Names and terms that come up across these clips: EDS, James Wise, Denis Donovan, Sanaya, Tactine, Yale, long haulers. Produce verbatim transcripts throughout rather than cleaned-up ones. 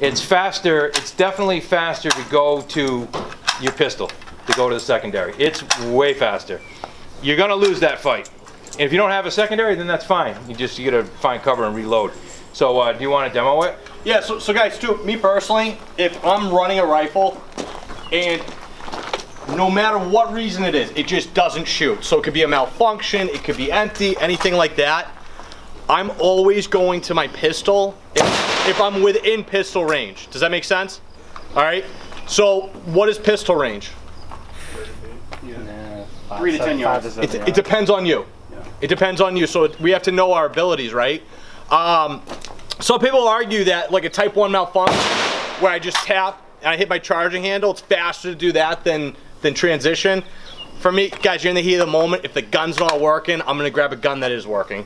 it's faster, it's definitely faster to go to your pistol, to go to the secondary. It's way faster. You're gonna lose that fight. And if you don't have a secondary, then that's fine. You just, you gotta find cover and reload. So uh, do you wanna demo it? Yeah, so, so guys, too, me personally, if I'm running a rifle, and no matter what reason it is, it just doesn't shoot. So it could be a malfunction, it could be empty, anything like that. I'm always going to my pistol if, if I'm within pistol range. Does that make sense? All right, so what is pistol range? Yeah. Five, Three to seven, ten yards. It, it depends on you. Yeah. It depends on you, so it, we have to know our abilities, right? Um, so people argue that like a type one malfunction, where I just tap and I hit my charging handle, it's faster to do that than than transition. For me, guys, you're in the heat of the moment. If the gun's not working, I'm gonna grab a gun that is working.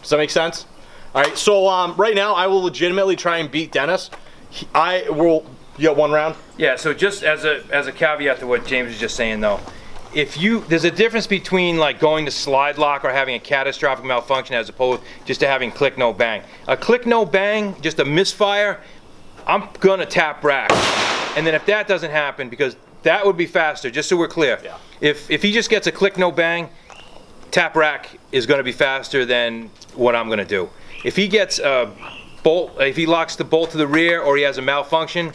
Does that make sense? All right, so um, right now I will legitimately try and beat Denis. He, I will, you got one round? Yeah, so just as a as a caveat to what James was just saying though, if you, there's a difference between like going to slide lock or having a catastrophic malfunction as opposed just to having click, no bang. A click, no bang, just a misfire, I'm gonna tap rack. And then if that doesn't happen, because that would be faster, just so we're clear. Yeah. If, if he just gets a click, no bang, tap rack is gonna be faster than what I'm gonna do. If he gets a bolt, if he locks the bolt to the rear or he has a malfunction,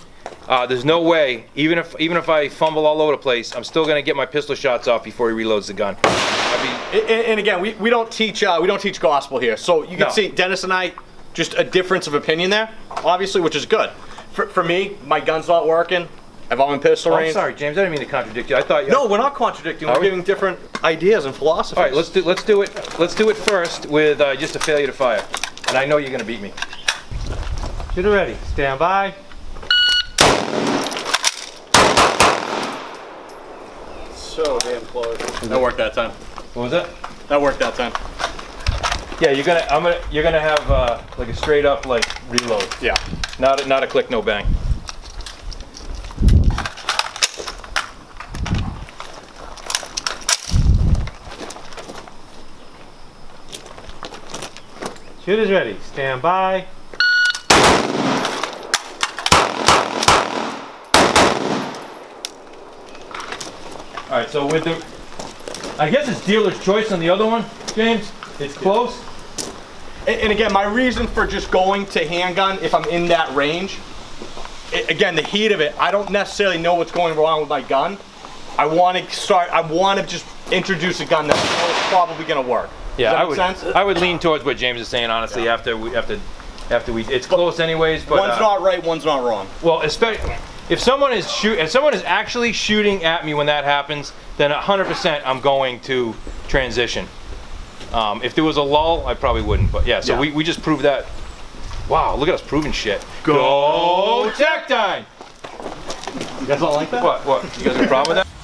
uh, there's no way, even if even if I fumble all over the place, I'm still gonna get my pistol shots off before he reloads the gun. I mean, and, and again, we, we don't teach uh, we don't teach gospel here. So you can no. see Denis and I, just a difference of opinion there, obviously, which is good. For, for me, my gun's not working. I've all in pistol oh, range. I'm sorry, James. I didn't mean to contradict you. I thought you. No, we're not contradicting. We're we? giving different ideas and philosophies. All right, let's do let's do it. Let's do it first with uh, just a failure to fire, and I know you're going to beat me. Get it ready. Stand by. So damn close. That worked that time. What was that? That worked that time. Yeah, you're gonna. I'm gonna. You're gonna have uh, like a straight up like reload. Yeah. Not a, not a click, no bang. Shoot is ready. Stand by. All right. So with the, I guess it's dealer's choice on the other one, James. It's close. And, and again, my reason for just going to handgun if I'm in that range, it, again, the heat of it, I don't necessarily know what's going wrong with my gun. I want to start. I want to just introduce a gun that's probably going to work. Yeah, I would. Sense? I would lean towards what James is saying, honestly. Yeah. After we, after, after we, it's close anyways. But one's uh, not right, one's not wrong. Well, especially if someone is shoot, if someone is actually shooting at me when that happens, then one hundred percent I'm going to transition. Um, if there was a lull, I probably wouldn't. But yeah, so yeah. We, we just proved that. Wow, look at us proving shit. Go, Go Tactine! You guys don't like that? What? What? You guys have a problem with that?